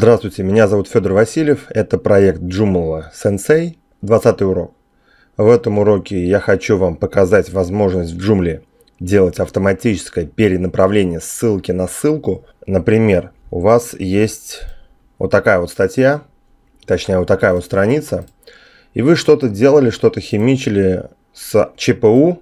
Здравствуйте, меня зовут Федор Васильев, это проект Joomla Sensei, 20 урок. В этом уроке я хочу вам показать возможность в Joomla делать автоматическое перенаправление ссылки на ссылку. Например, у вас есть вот такая вот статья, точнее вот такая вот страница, и вы что-то делали, что-то химичили с ЧПУ,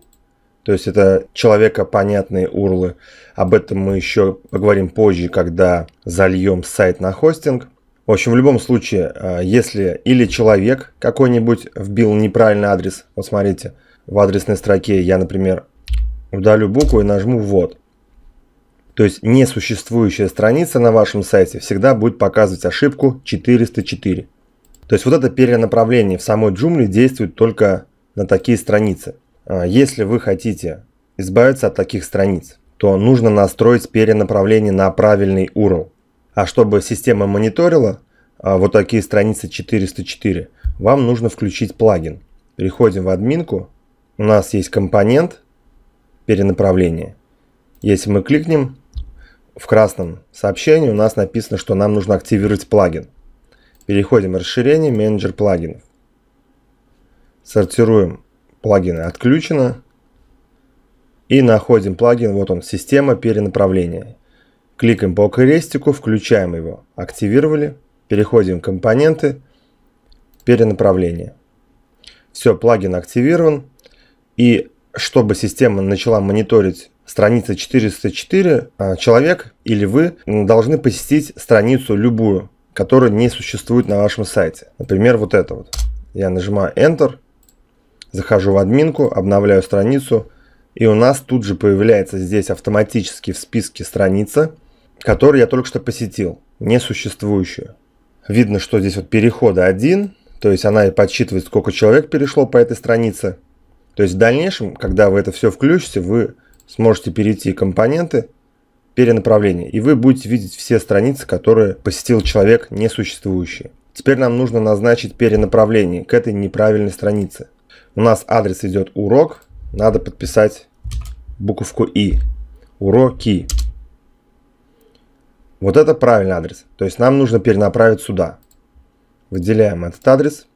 то есть это человекопонятные URLы. Об этом мы еще поговорим позже, когда зальем сайт на хостинг. В общем, в любом случае, если или человек какой-нибудь вбил неправильный адрес, вот смотрите, в адресной строке я, например, удалю букву и нажму «ввод». То есть несуществующая страница на вашем сайте всегда будет показывать ошибку 404. То есть вот это перенаправление в самой Joomla действует только на такие страницы. Если вы хотите избавиться от таких страниц, то нужно настроить перенаправление на правильный URL. А чтобы система мониторила вот такие страницы 404, вам нужно включить плагин. Переходим в админку. У нас есть компонент перенаправления. Если мы кликнем, в красном сообщении у нас написано, что нам нужно активировать плагин. Переходим в расширение менеджер плагинов. Сортируем плагины «Отключено» и находим плагин, вот он, «Система перенаправления». Кликаем по крестику, включаем его, активировали, переходим в «Компоненты», «Перенаправление». Все, плагин активирован. И чтобы система начала мониторить страницу 404, человек или вы должны посетить страницу любую, которая не существует на вашем сайте. Например, вот это вот. Я нажимаю «Enter». Захожу в админку, обновляю страницу, и у нас тут же появляется здесь автоматически в списке страница, которую я только что посетил, несуществующую. Видно, что здесь вот переходы 1, то есть она и подсчитывает, сколько человек перешло по этой странице. То есть в дальнейшем, когда вы это все включите, вы сможете перейти в компоненты перенаправления, и вы будете видеть все страницы, которые посетил человек несуществующие. Теперь нам нужно назначить перенаправление к этой неправильной странице. У нас адрес идет урок, надо подписать буковку «и». Уроки. Вот это правильный адрес, то есть нам нужно перенаправить сюда. Выделяем этот адрес.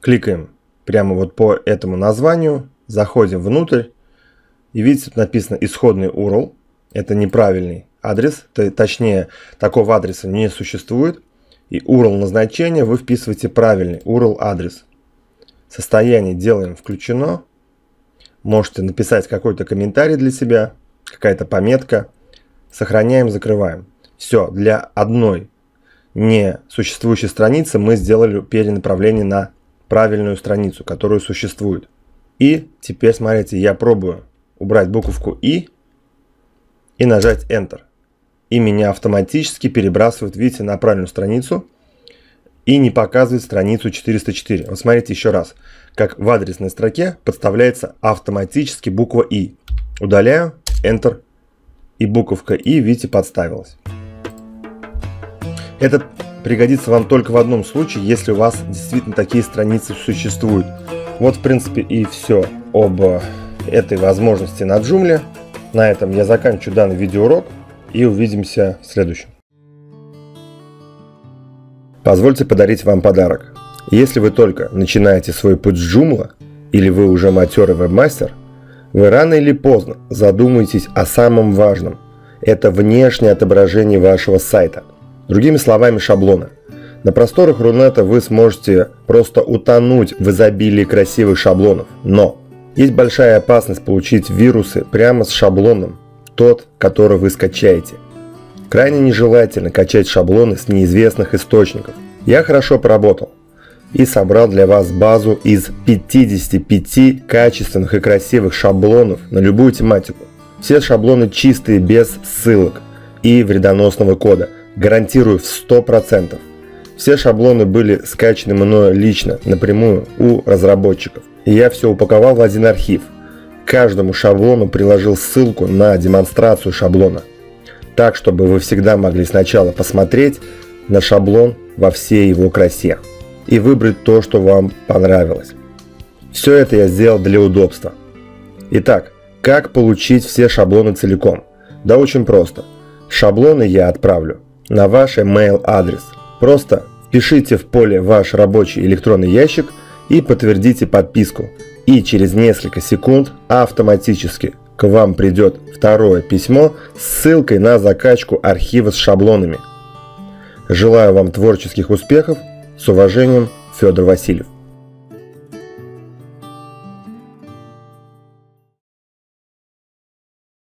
Кликаем прямо вот по этому названию, заходим внутрь. И видите, тут написано «Исходный URL». Это неправильный адрес, точнее, такого адреса не существует. И URL назначения вы вписываете правильный URL адрес. Состояние делаем «Включено». Можете написать какой-то комментарий для себя, какая-то пометка. Сохраняем, закрываем. Все, для одной несуществующей страницы мы сделали перенаправление на правильную страницу, которая существует. И теперь, смотрите, я пробую убрать буковку «и» нажать «Enter». И меня автоматически перебрасывают, видите, на правильную страницу и не показывает страницу 404. Вот смотрите еще раз, как в адресной строке подставляется автоматически буква «и». Удаляю, Enter, и буковка «и», видите, подставилась. Это пригодится вам только в одном случае, если у вас действительно такие страницы существуют. Вот, в принципе, и все об этой возможности на Joomla. На этом я заканчиваю данный видеоурок. И увидимся в следующем. Позвольте подарить вам подарок. Если вы только начинаете свой путь с Joomla, или вы уже матерый вебмастер, вы рано или поздно задумаетесь о самом важном. Это внешнее отображение вашего сайта. Другими словами, шаблоны. На просторах Рунета вы сможете просто утонуть в изобилии красивых шаблонов. Но есть большая опасность получить вирусы прямо с шаблоном, тот, который вы скачаете. Крайне нежелательно качать шаблоны с неизвестных источников. Я хорошо поработал и собрал для вас базу из 55 качественных и красивых шаблонов на любую тематику. Все шаблоны чистые, без ссылок и вредоносного кода. Гарантирую в 100%. Все шаблоны были скачаны мною лично, напрямую у разработчиков. И я все упаковал в один архив. К каждому шаблону приложил ссылку на демонстрацию шаблона, так, чтобы вы всегда могли сначала посмотреть на шаблон во всей его красе и выбрать то, что вам понравилось. Все это я сделал для удобства. Итак, как получить все шаблоны целиком? Да очень просто. Шаблоны я отправлю на ваш email-адрес. Просто впишите в поле ваш рабочий электронный ящик и подтвердите подписку. И через несколько секунд автоматически к вам придет второе письмо с ссылкой на закачку архива с шаблонами. Желаю вам творческих успехов. С уважением, Федор Васильев.